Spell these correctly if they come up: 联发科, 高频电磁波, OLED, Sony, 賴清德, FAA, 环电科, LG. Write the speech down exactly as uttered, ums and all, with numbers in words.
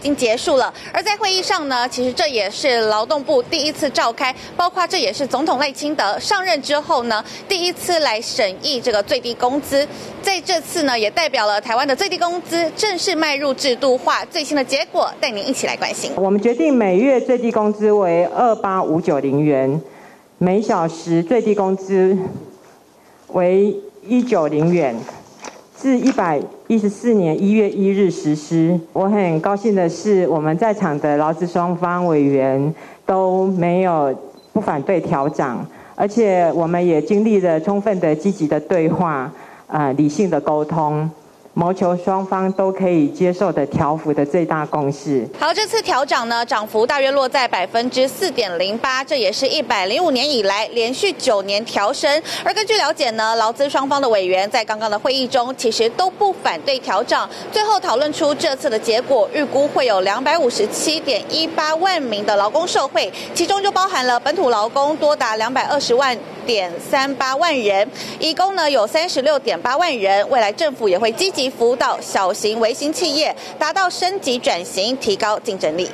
已经结束了，而在会议上呢，其实这也是劳动部第一次召开，包括这也是总统赖清德上任之后呢，第一次来审议这个最低工资。在这次呢，也代表了台湾的最低工资正式迈入制度化，最新的结果带您一起来关心。我们决定每月最低工资为二八五九零元，每小时最低工资为一九零元。 自一百一十四年一月一日实施。我很高兴的是，我们在场的劳资双方委员都没有不反对调涨，而且我们也经历了充分的、积极的对话，呃，理性的沟通。 谋求双方都可以接受的调幅的最大共识。好，这次调涨呢，涨幅大约落在百分之四点零八，这也是一百零五年以来连续九年调升。而根据了解呢，劳资双方的委员在刚刚的会议中，其实都不反对调涨。最后讨论出这次的结果，预估会有两百五十七点一八万名的劳工受惠，其中就包含了本土劳工多达两百二十万点三八万人，移工呢有三十六点八万人。未来政府也会积极 辅导小型微型企业，达到升级转型，提高竞争力。